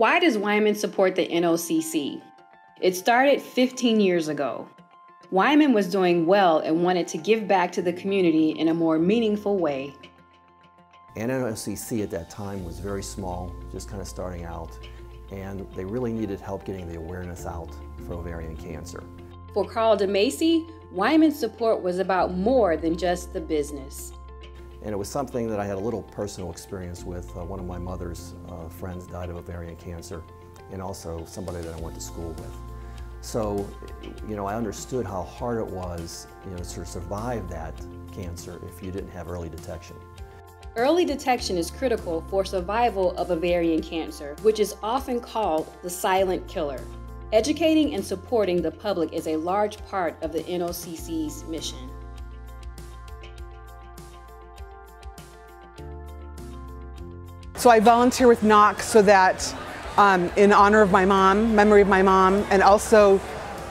Why does Weiman support the NOCC? It started 15 years ago. Weiman was doing well and wanted to give back to the community in a more meaningful way. NOCC at that time was very small, just kind of starting out, and they really needed help getting the awareness out for ovarian cancer. For Carl DeMacy, Weiman's support was about more than just the business. And it was something that I had a little personal experience with. One of my mother's friends died of ovarian cancer, and also somebody that I went to school with. So, you know, I understood how hard it was, you know, to survive that cancer if you didn't have early detection. Early detection is critical for survival of ovarian cancer, which is often called the silent killer. Educating and supporting the public is a large part of the NOCC's mission. So I volunteer with NOCC so that in honor of my mom, memory of my mom, and also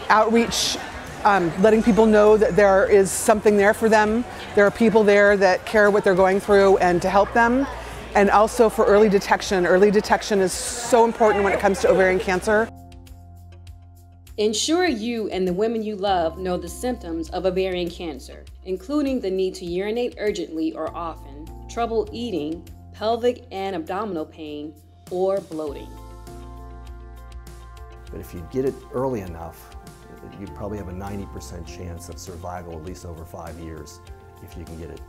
outreach, letting people know that there is something there for them. There are people there that care what they're going through and to help them. And also for early detection. Early detection is so important when it comes to ovarian cancer. Ensure you and the women you love know the symptoms of ovarian cancer, including the need to urinate urgently or often, trouble eating, pelvic and abdominal pain, or bloating. But if you get it early enough, you probably have a 90% chance of survival, at least over 5 years, if you can get it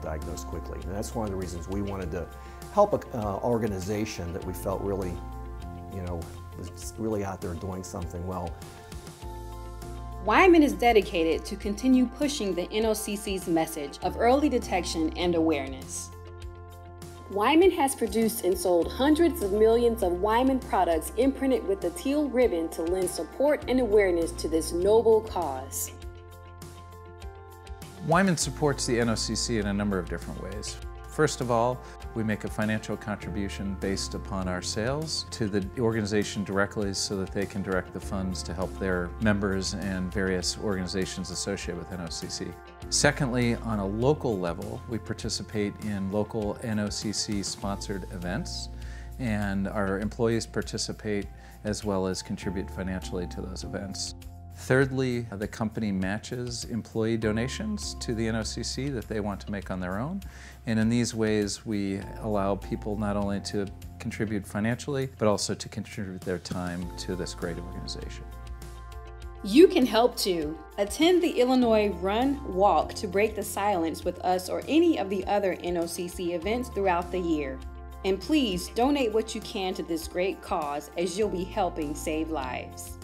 diagnosed quickly. And that's one of the reasons we wanted to help an organization that we felt really, you know, was really out there doing something well. Weiman is dedicated to continue pushing the NOCC's message of early detection and awareness. Weiman has produced and sold hundreds of millions of Weiman products imprinted with the teal ribbon to lend support and awareness to this noble cause. Weiman supports the NOCC in a number of different ways. First of all, we make a financial contribution based upon our sales to the organization directly so that they can direct the funds to help their members and various organizations associated with NOCC. Secondly, on a local level, we participate in local NOCC-sponsored events, and our employees participate as well as contribute financially to those events. Thirdly, the company matches employee donations to the NOCC that they want to make on their own. And in these ways, we allow people not only to contribute financially, but also to contribute their time to this great organization. You can help too. Attend the Illinois Run Walk to break the silence with us or any of the other NOCC events throughout the year. And please donate what you can to this great cause, as you'll be helping save lives.